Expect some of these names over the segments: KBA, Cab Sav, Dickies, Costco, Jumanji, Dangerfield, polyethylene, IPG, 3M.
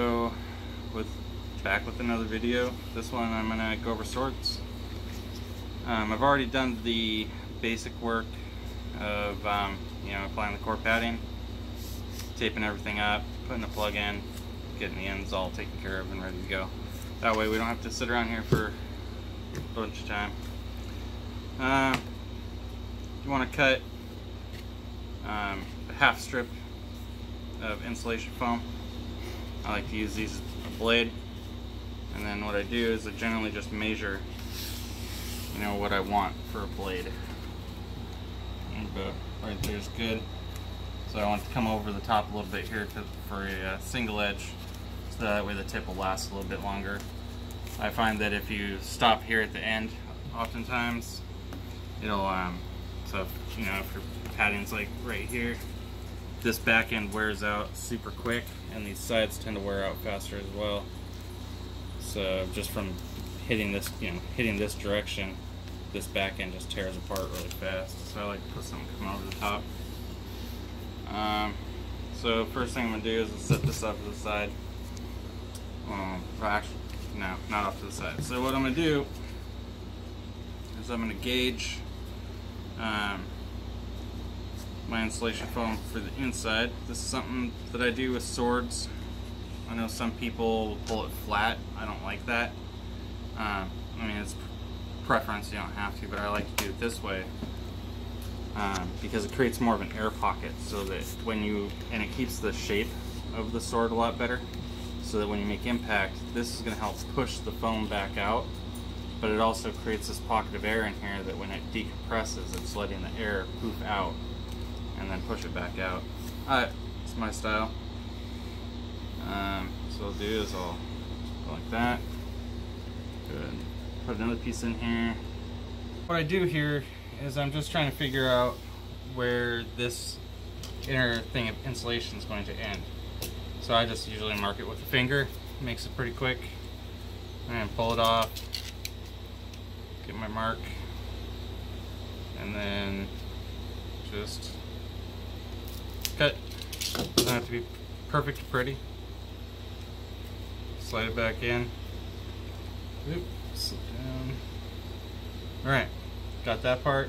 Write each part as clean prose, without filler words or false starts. So, back with another video. This one I'm gonna go over sorts. I've already done the basic work of applying the core padding, taping everything up, putting the plug in, getting the ends all taken care of and ready to go. That way we don't have to sit around here for a bunch of time. You want to cut a half strip of insulation foam. I like to use these as a blade, and then what I do is I generally just measure, what I want for a blade. And about right there is good. So I want it to come over the top a little bit here for a single edge, so that way the tip will last a little bit longer. I find that if you stop here at the end, oftentimes it'll if your padding's like right here, this back end wears out super quick, and these sides tend to wear out faster as well. So just from hitting this, hitting this direction, this back end just tears apart really fast. So I like to put something come over the top. So first thing I'm gonna do is set this up to the side. Actually, no, not off to the side. So what I'm gonna do is I'm gonna gauge my insulation foam for the inside. This is something that I do with swords. I know some people pull it flat. I don't like that. I mean, it's preference, you don't have to, but I like to do it this way because it creates more of an air pocket, so that and it keeps the shape of the sword a lot better, so that when you make impact, this is going to help push the foam back out, but it also creates this pocket of air in here that when it decompresses, it's letting the air poof out and then push it back out. Alright, it's my style. So what I'll do is I'll go like that. Good. Put another piece in here. What I do here is I'm just trying to figure out where this inner thing of insulation is going to end. So I just usually mark it with a finger. It makes it pretty quick. I'm going to pull it off, get my mark, and then just cut. It doesn't have to be perfect or pretty. Slide it back in. Oop, slip down. Alright, got that part.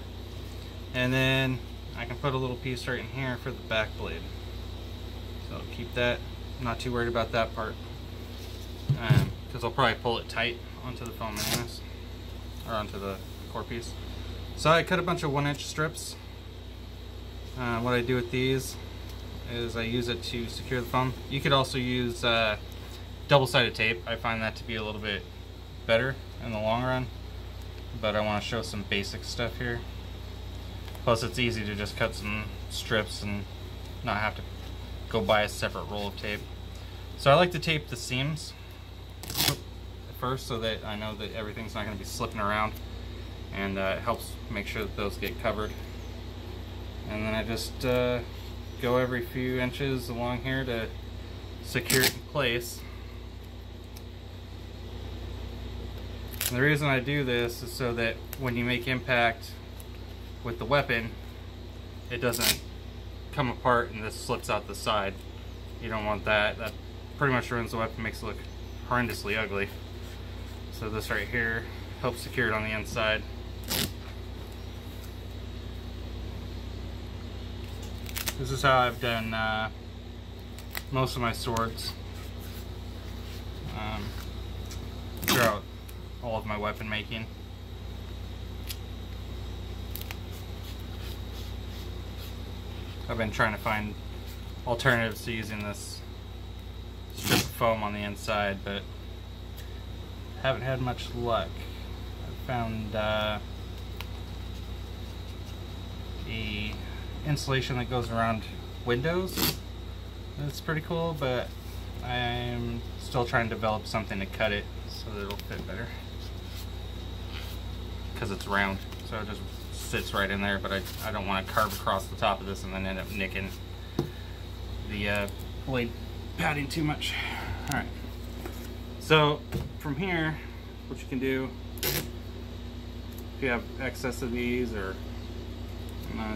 And then I can put a little piece right in here for the back blade. So I'll keep that. I'm not too worried about that part, because I'll probably pull it tight onto the foam anyways, or onto the core piece. So I cut a bunch of 1-inch strips. What I do with these is I use it to secure the foam. You could also use double-sided tape. I find that to be a little bit better in the long run, but I want to show some basic stuff here. Plus it's easy to just cut some strips and not have to go buy a separate roll of tape. So I like to tape the seams first, so that I know that everything's not going to be slipping around, and it helps make sure that those get covered. And then I just go every few inches along here to secure it in place. And the reason I do this is so that when you make impact with the weapon, it doesn't come apart and this slips out the side. You don't want that. That pretty much ruins the weapon, makes it look horrendously ugly. So this right here helps secure it on the inside. This is how I've done most of my swords throughout all of my weapon making. I've been trying to find alternatives to using this strip of foam on the inside, but haven't had much luck. I found the insulation that goes around windows. That's pretty cool, but I'm still trying to develop something to cut it so that it'll fit better, because it's round, so it just sits right in there. But I don't want to carve across the top of this and then end up nicking the blade padding too much. All right, so from here, what you can do if you have excess of these, or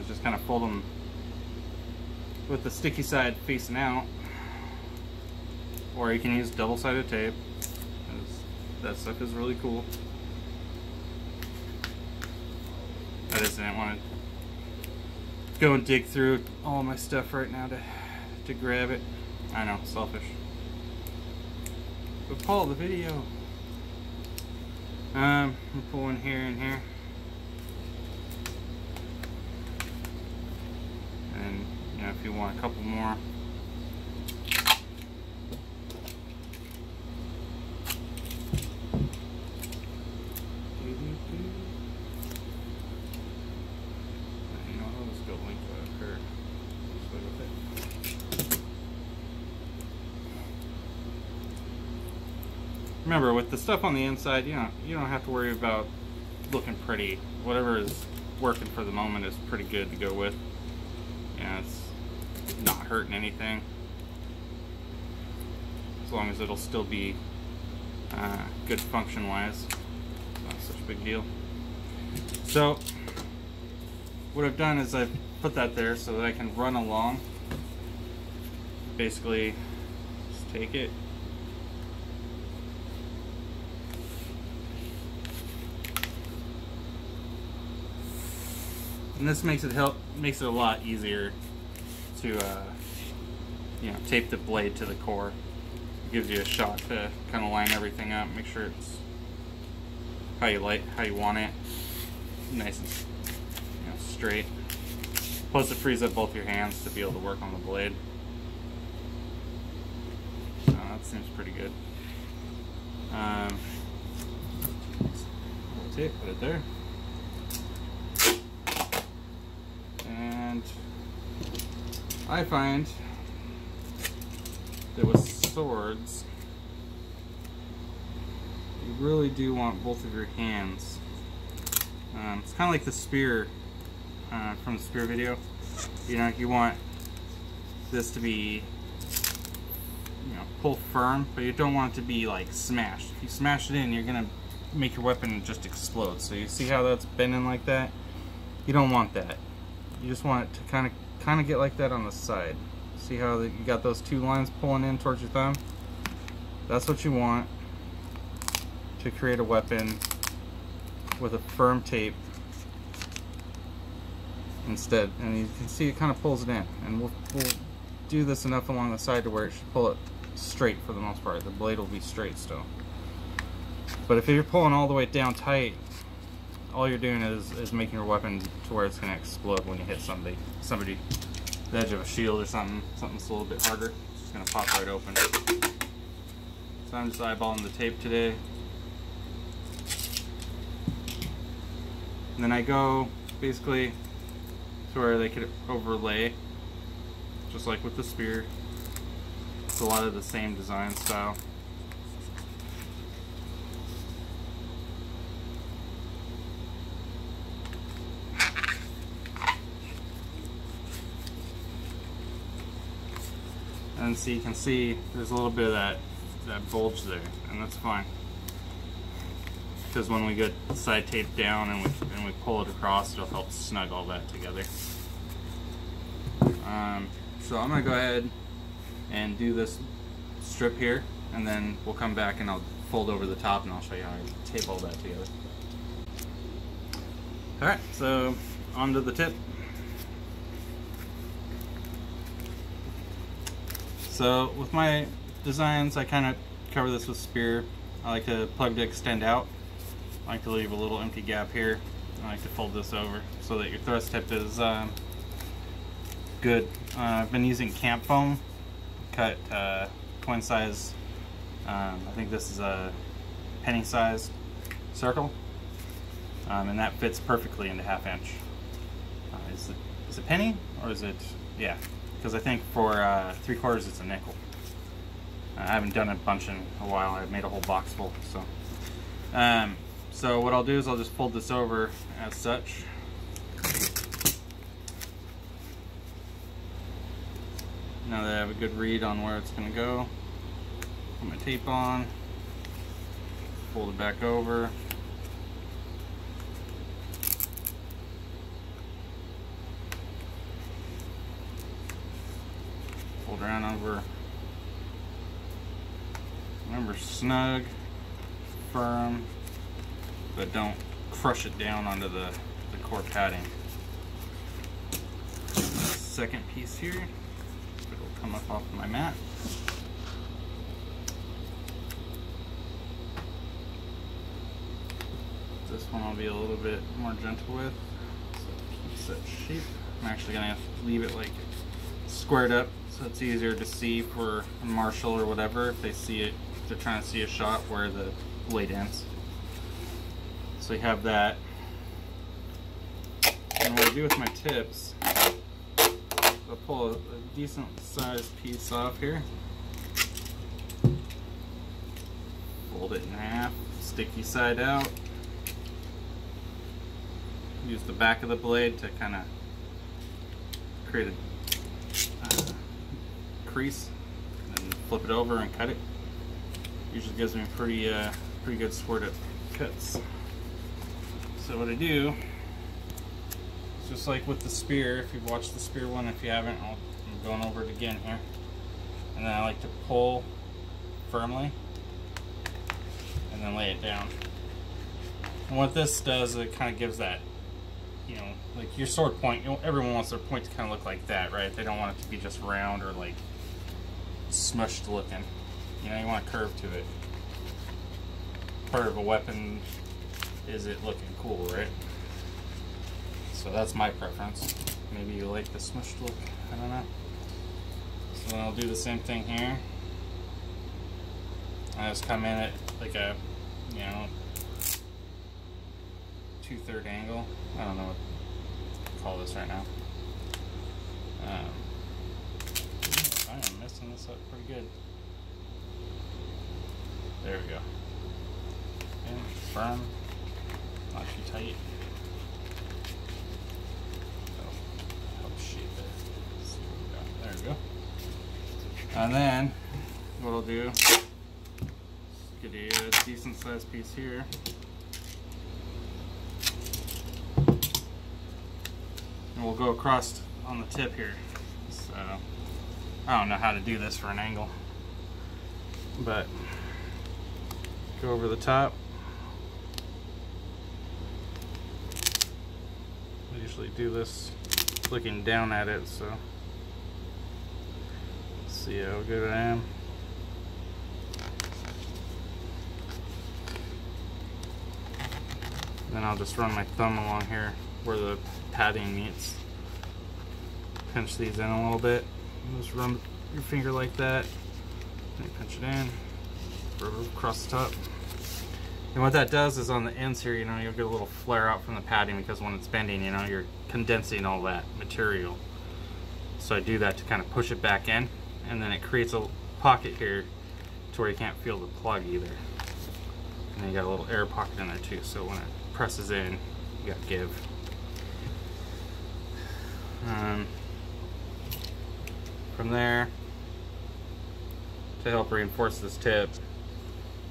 just kind of fold them with the sticky side facing out, or you can use double-sided tape. That stuff is really cool. I just didn't want to go and dig through all my stuff right now to grab it. I know, selfish. But Paul, the video. I'm pulling here and here. And you know, if you want a couple more. Remember, with the stuff on the inside, you don't have to worry about looking pretty. Whatever is working for the moment is pretty good to go with. Yeah, it's not hurting anything, as long as it'll still be good function-wise. Not such a big deal. So, what I've done is I've put that there so that I can run along. Basically, just take it. And this makes it a lot easier to tape the blade to the core. It gives you a shot to kind of line everything up, make sure it's how you want it, nice and straight. Plus, it frees up both your hands to be able to work on the blade. So that seems pretty good. That's it. Put it there. And I find that with swords, you really do want both of your hands. It's kind of like the spear from the spear video. You want this to be, pull firm, but you don't want it to be like smashed. If you smash it in, you're gonna make your weapon just explode. So you see how that's bending like that? You don't want that. You just want it to kind of get like that on the side. See how you got those two lines pulling in towards your thumb? That's what you want to create a weapon with a firm tape instead. And you can see it kind of pulls it in. And we'll do this enough along the side to where it should pull it straight for the most part. The blade will be straight still. But if you're pulling all the way down tight, all you're doing is making your weapon to where it's going to explode when you hit somebody, the edge of a shield or something. Something that's a little bit harder. It's just going to pop right open. So I'm just eyeballing the tape today. And then I go basically to where they could overlay, just like with the spear. It's a lot of the same design style. And so you can see there's a little bit of that bulge there, and that's fine. Because when we get side tape down and we pull it across, it'll help snug all that together. So I'm gonna go ahead and do this strip here, and then we'll come back and I'll fold over the top and I'll show you how I tape all that together. All right, so onto the tip. So with my designs, I kind of cover this with spear. I like to plug to extend out. I like to leave a little empty gap here. I like to fold this over so that your thrust tip is good. I've been using camp foam, cut coin size. I think this is a penny size circle, and that fits perfectly into 1/2 inch. Is it penny or is it, yeah? Because I think for 3/4 it's a nickel. I haven't done a bunch in a while. I've made a whole box full. So so what I'll do is I'll just fold this over as such. Now that I have a good read on where it's going to go, put my tape on, fold it back over. Fold around over Remember, snug, firm, but don't crush it down onto the core padding. Second piece here, it'll come up off of my mat. This one I'll be a little bit more gentle with, so keeps that shape. I'm actually going to leave it like squared up so it's easier to see for a marshal or whatever if they see it, if they're trying to see a shot where the blade ends. So you have that. And what I do with my tips, I'll pull a decent sized piece off here, fold it in half, sticky side out, use the back of the blade to kind of create a crease, and then flip it over and cut it. Usually gives me pretty good squirt up cuts. So what I do, just like with the spear, if you've watched the spear one, if you haven't, I'm going over it again here. And then I like to pull firmly and then lay it down. And what this does, it kind of gives that, you know, like your sword point, you know, everyone wants their point to kind of look like that, right? They don't want it to be just round or like smushed looking. You know, you want a curve to it. Part of a weapon is it looking cool, right? So that's my preference. Maybe you like the smushed look, I don't know. So then I'll do the same thing here. I just come in at like a, you know, 2/3 angle. I don't know what to call this right now. I am messing this up pretty good. There we go. And firm, not too tight. And then what I'll do is get a decent sized piece here. And we'll go across on the tip here. So I don't know how to do this for an angle. But go over the top. I usually do this looking down at it, so see how good I am. Then I'll just run my thumb along here where the padding meets. Pinch these in a little bit. Just run your finger like that. And pinch it in. Rub across the top. And what that does is on the ends here, you know, you'll get a little flare out from the padding because when it's bending, you know, you're condensing all that material. So I do that to kind of push it back in. And then it creates a pocket here to where you can't feel the plug either. And then you got a little air pocket in there too, so when it presses in, you got give. From there, to help reinforce this tip,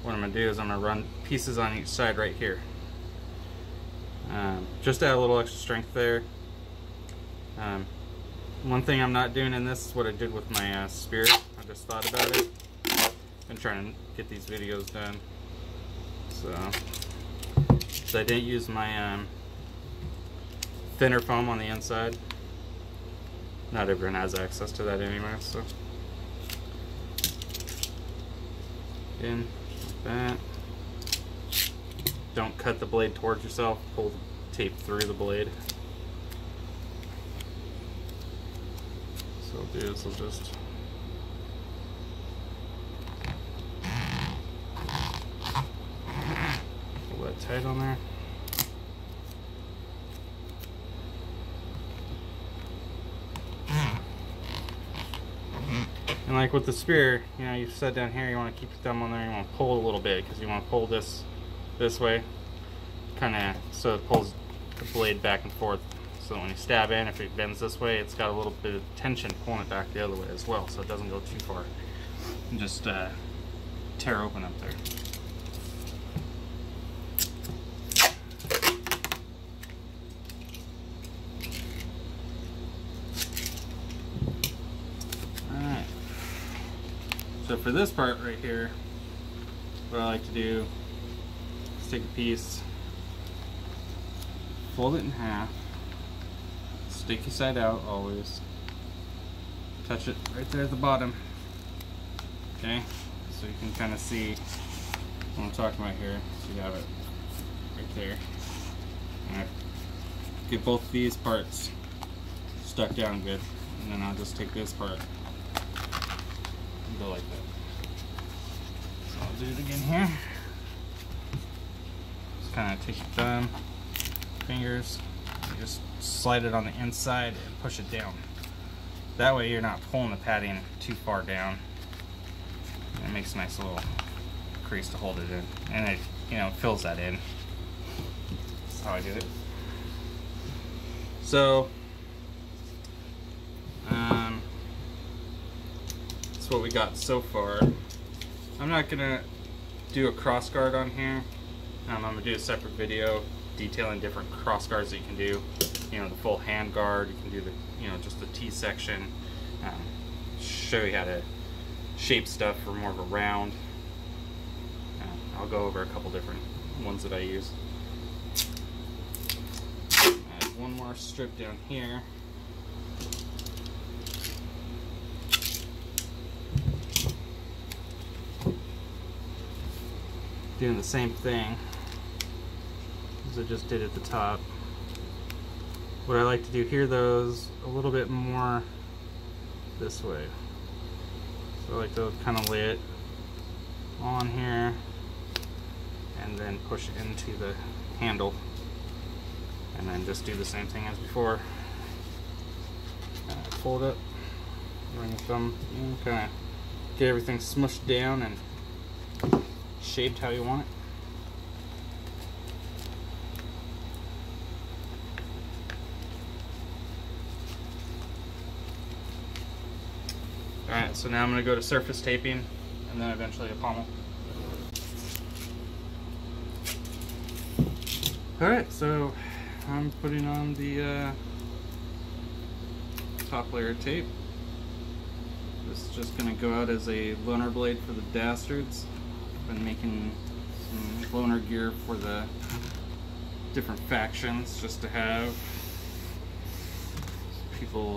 what I'm gonna do is I'm gonna run pieces on each side right here. Just to add a little extra strength there. One thing I'm not doing in this is what I did with my spear. I just thought about it. Been trying to get these videos done. So I didn't use my thinner foam on the inside. Not everyone has access to that anyway, so. Again, like that. Don't cut the blade towards yourself. Pull the tape through the blade. I'll do is I'll just pull that tight on there. And like with the spear, you know, you set down here, you want to keep your thumb on there, you want to pull a little bit because you want to pull this way, kind of so it pulls the blade back and forth. So when you stab in, if it bends this way, it's got a little bit of tension pulling it back the other way as well, so it doesn't go too far and just tear open up there. All right. So for this part right here, what I like to do is take a piece, fold it in half, sticky side out always, touch it right there at the bottom, okay? So you can kind of see what I'm talking about here. So you have it right there. And I get both these parts stuck down good, and then I'll just take this part and go like that. So I'll do it again here. Just kind of take your thumb, fingers, just slide it on the inside and push it down. That way you're not pulling the padding too far down. It makes a nice little crease to hold it in, and it, you know, fills that in. That's how I do it. So that's what we got so far. I'm not gonna do a cross guard on here. I'm gonna do a separate video detailing different cross guards that you can do. You know, the full hand guard. You can do the, you know, just the T section. Show you how to shape stuff for more of a round. I'll go over a couple different ones that I use. Add one more strip down here. Doing the same thing as I just did at the top. What I like to do here though is a little bit more this way. So I like to kind of lay it on here and then push into the handle, and then just do the same thing as before. Fold it, bring the thumb in, kind of get everything smushed down and shaped how you want it. Alright, so now I'm going to go to surface taping and then eventually a pommel. Alright, so I'm putting on the top layer of tape. This is just going to go out as a loaner blade for the dastards. Been making some loaner gear for the different factions just to have people,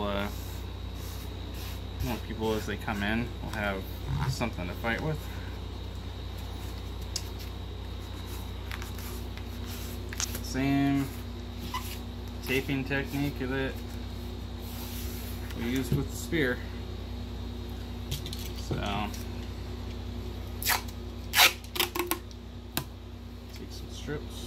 more people as they come in will have something to fight with. Same taping technique that we used with the spear. So strips.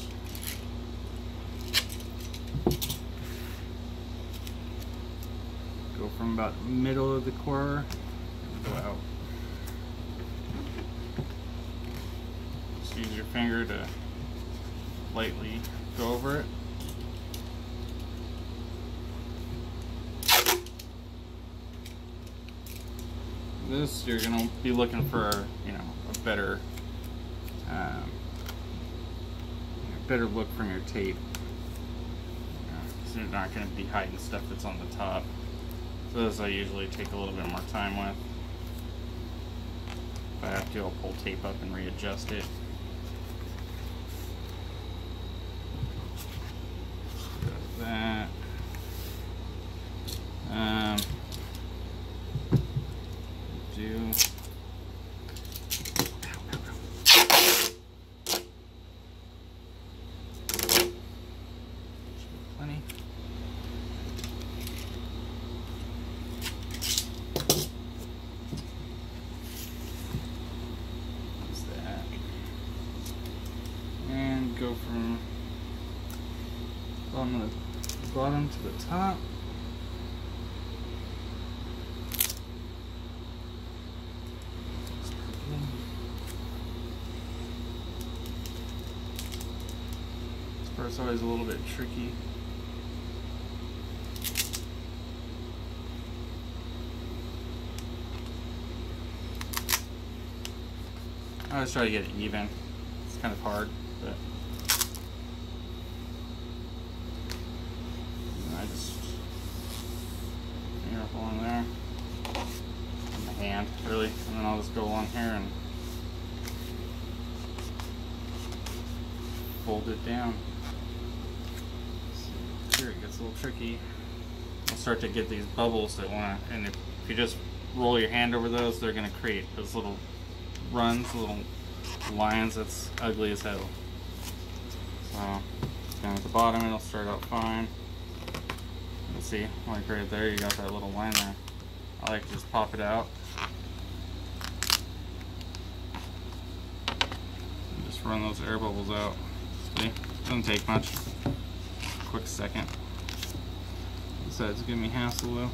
Go from about middle of the core and go out. Just use your finger to lightly go over it. This, you're going to be looking for, you know, a better better look from your tape, so you're not going to be hiding stuff that's on the top. So this I usually take a little bit more time with. If I have to, I'll pull tape up and readjust it. Got that. Go from bottom to the top. This part's always a little bit tricky. I always try to get it even. It's kind of hard, but I just finger hole in there, in the hand really, and then I'll just go along here and fold it down. So here it gets a little tricky. I'll start to get these bubbles that want to, and if you just roll your hand over those, they're going to create those little runs, little lines. That's ugly as hell. So down at the bottom, it'll start out fine. Let's see, like right there, you got that little line there. I like to just pop it out. And just run those air bubbles out. See, doesn't take much. Quick second. This side's giving me hassle though.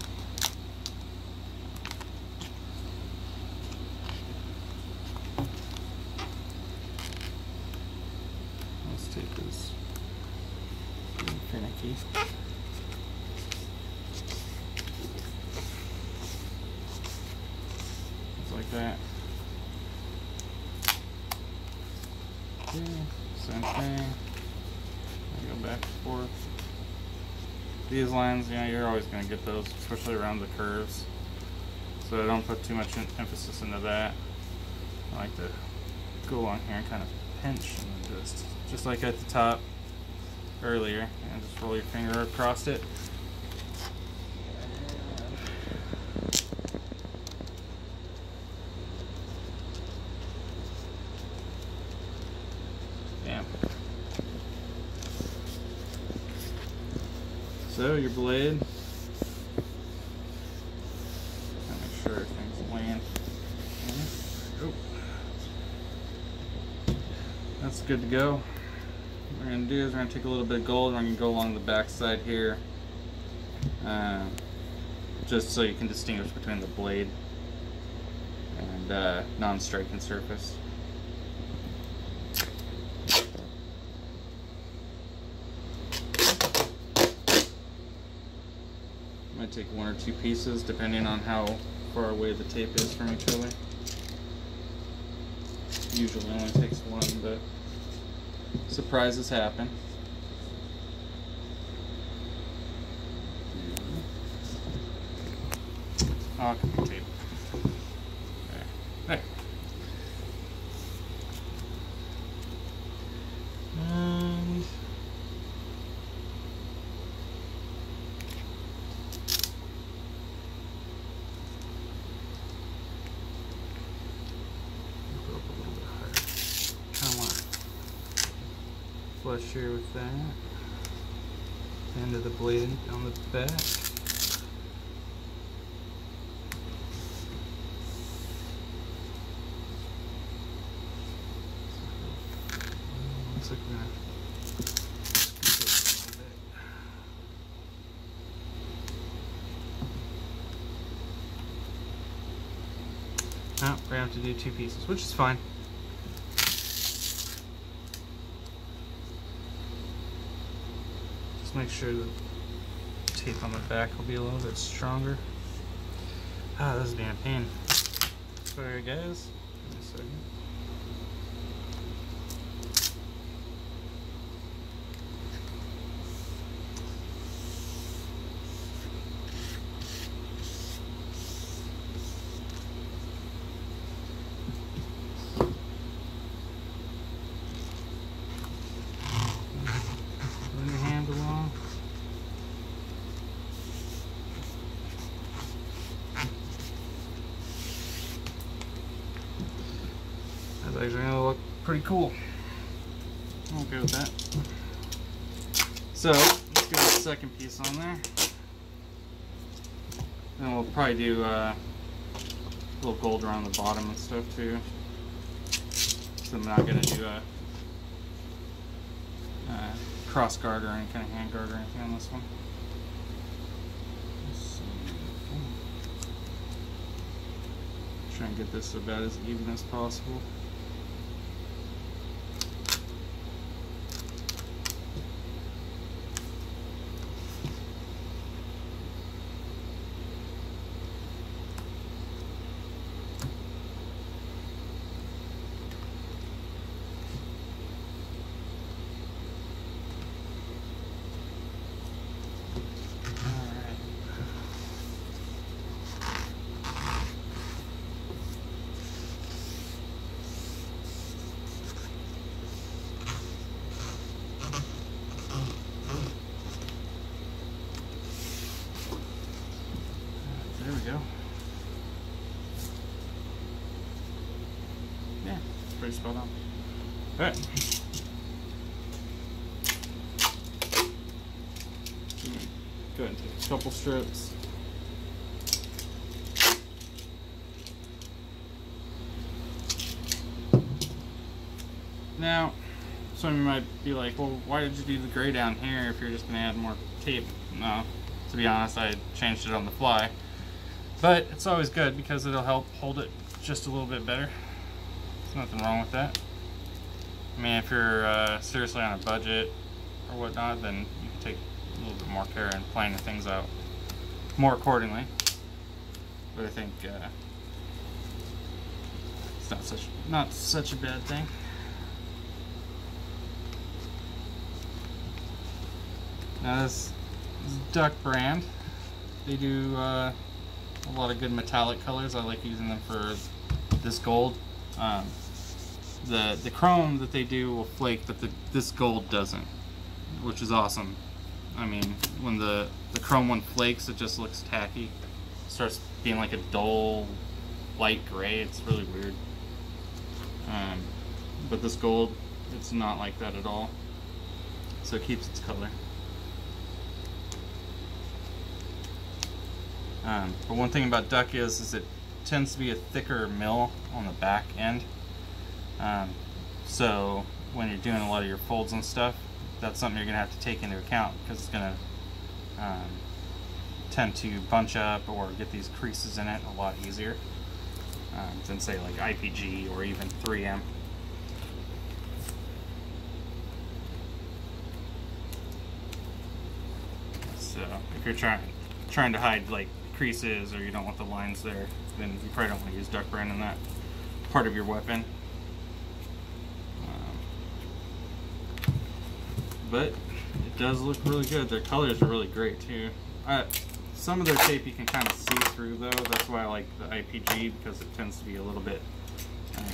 Let's take this. Being finicky. Like that. Okay, same thing. I go back and forth. These lines, you know, you're always going to get those, especially around the curves. So I don't put too much emphasis into that. I like to go along here and kind of pinch and just like at the top earlier, and just roll your finger across it. So your blade, make sure things land. There we go. That's good to go. What we're going to do is we're going to take a little bit of gold and we're going to go along the back side here, just so you can distinguish between the blade and non-striking surface. Take one or two pieces depending on how far away the tape is from each other. Usually only takes one, but surprises happen. Oh, tape. There. Flush here with that. End of the blade on the back. Looks like we're gonna scoop it a little bit. Oh, we're gonna have to do two pieces, which is fine. Make sure the tape on the back will be a little bit stronger. Ah, this is being a pain. Sorry guys, give me a second. These are gonna look pretty cool. I'm okay with that. So let's get the second piece on there. And we'll probably do a little gold around the bottom and stuff too. So I'm not gonna do a cross guard or any kind of hand guard or anything on this one. Let's see. Try and get this about as even as possible. really spill down. Alright. Go ahead and take a couple strips. Now, some might be like, well, why did you do the gray down here if you're just gonna add more tape? No, to be honest, I changed it on the fly. But it's always good because it'll help hold it just a little bit better. There's nothing wrong with that. I mean, if you're seriously on a budget or whatnot, then you can take a little bit more care in planning things out more accordingly. But I think it's not such a bad thing. Now this Duck brand, they do a lot of good metallic colors. I like using them for this gold. The chrome that they do will flake, but this gold doesn't, which is awesome. I mean, when the chrome one flakes, it just looks tacky. It starts being like a dull light gray. It's really weird. But this gold, it's not like that at all. So it keeps its color. But one thing about Duck is it tends to be a thicker mill on the back end. So when you're doing a lot of your folds and stuff, that's something you're going to have to take into account, because it's going to tend to bunch up or get these creases in it a lot easier than, say, like IPG or even 3M. So if you're trying to hide, like, creases, or you don't want the lines there, then you probably don't want to use Duck brand in that part of your weapon. But it does look really good. Their colors are really great too. Some of their tape you can kind of see through though. That's why I like the IPG, because it tends to be a little bit,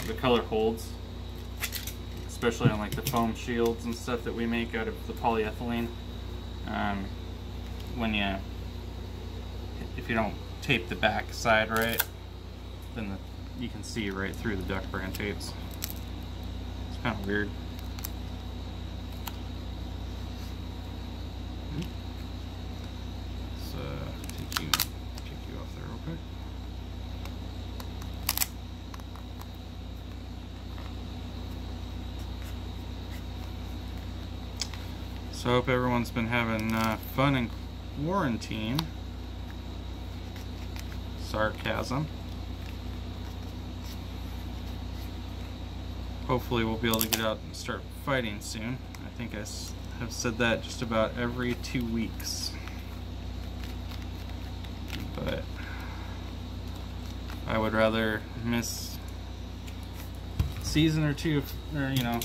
the color holds, especially on like the foam shields and stuff that we make out of the polyethylene. If you don't tape the back side right, then you can see right through the Duck brand tapes. It's kind of weird. So take you off there real quick. So I hope everyone's been having fun in quarantine. Sarcasm. Hopefully we'll be able to get out and start fighting soon. I think I have said that just about every 2 weeks. But I would rather miss a season or two, or, you know,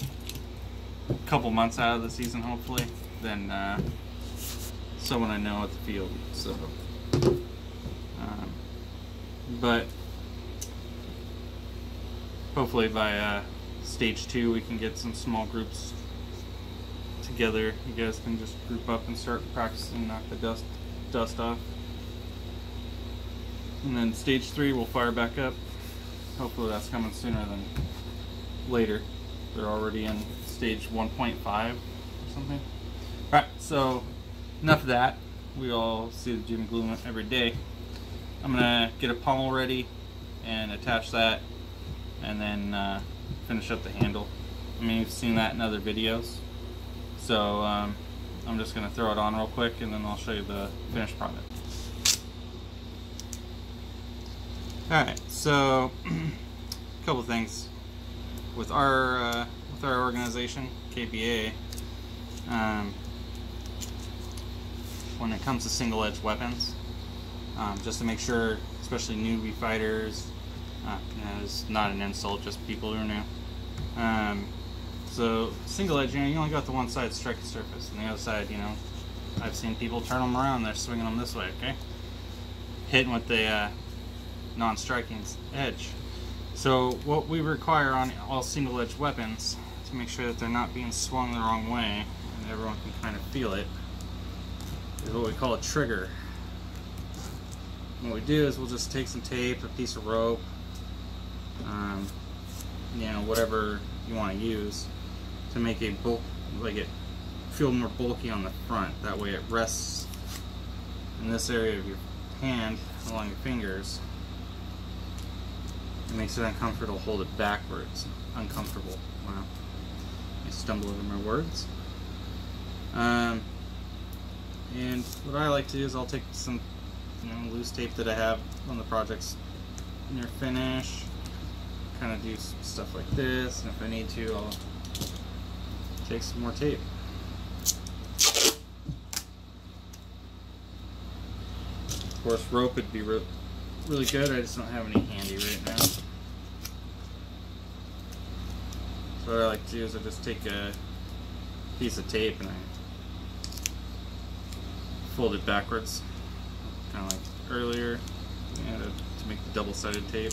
a couple months out of the season hopefully, than someone I know at the field. So. But hopefully by stage 2 we can get some small groups together. You guys can just group up and start practicing, knock the dust off. And then stage 3 we'll fire back up. Hopefully that's coming sooner than later. They're already in stage 1.5 or something. All right, so enough of that. We all see the Jimmy Glue every day. I'm gonna get a pommel ready and attach that, and then finish up the handle. I mean, you've seen that in other videos, so I'm just gonna throw it on real quick and then I'll show you the finished product. Alright, so a couple things with our organization, KBA. When it comes to single edge weapons, just to make sure, especially newbie fighters, it's not an insult, just people who are new. So single edge, you know, you only got the one side striking surface, and the other side, you know, I've seen people turn them around, they're swinging them this way, okay? Hitting with the non-striking edge. So what we require on all single edge weapons to make sure that they're not being swung the wrong way, and everyone can kind of feel it, is what we call a trigger. What we do is we'll just take some tape, a piece of rope, whatever you want to use to make a bulk, like it feel more bulky on the front. That way it rests in this area of your hand along your fingers. It makes it uncomfortable to hold it backwards. Uncomfortable. Wow. I stumble over my words. And what I like to do is I'll take some loose tape that I have on the projects near finish, kind of do stuff like this, and if I need to, I'll take some more tape. Of course, rope would be really good. I just don't have any handy right now. So what I like to do is I just take a piece of tape and I fold it backwards, kind of like earlier, to make the double-sided tape.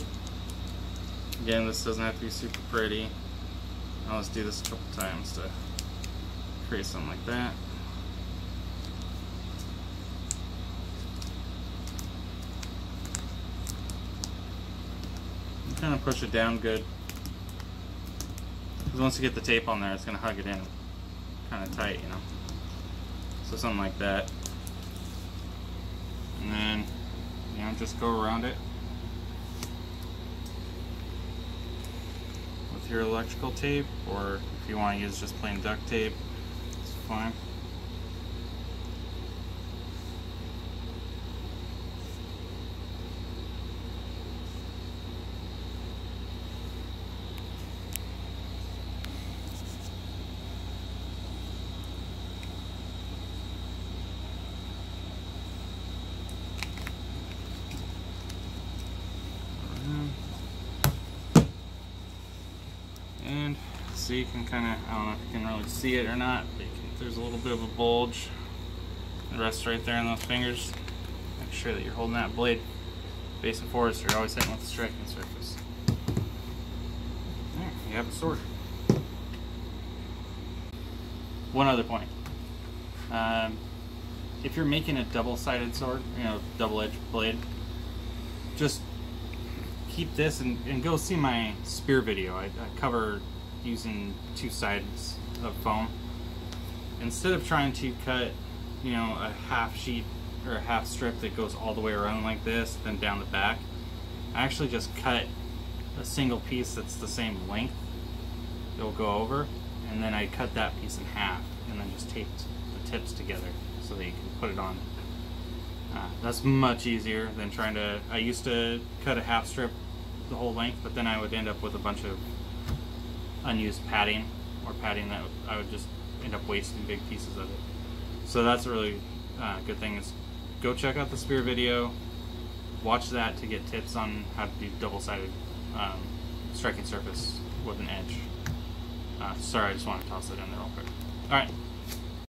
Again, this doesn't have to be super pretty. I'll just do this a couple times to create something like that. And kind of push it down good, because once you get the tape on there, it's going to hug it in kind of tight, So something like that. And then, just go around it with your electrical tape, or if you want to use just plain duct tape, it's fine. So you can kind of, I don't know if you can really see it or not, but you can, there's a little bit of a bulge that rests right there in those fingers. Make sure that you're holding that blade facing forward so you're always hitting with the striking surface. There, you have a sword. One other point. If you're making a double-sided sword, double-edged blade, just keep this and go see my spear video. I cover using two sides of foam. Instead of trying to cut, a half sheet or a half strip that goes all the way around like this, then down the back, I actually just cut a single piece that's the same length that'll go over, and then I cut that piece in half and then just taped the tips together so that you can put it on. That's much easier than trying to, I used to cut a half strip the whole length, but then I would end up with a bunch of unused padding that I would just end up wasting big pieces of it. So that's a really good thing, is go check out the spear video, watch that to get tips on how to do double-sided striking surface with an edge. Sorry, I just want to toss that in there real quick. All right.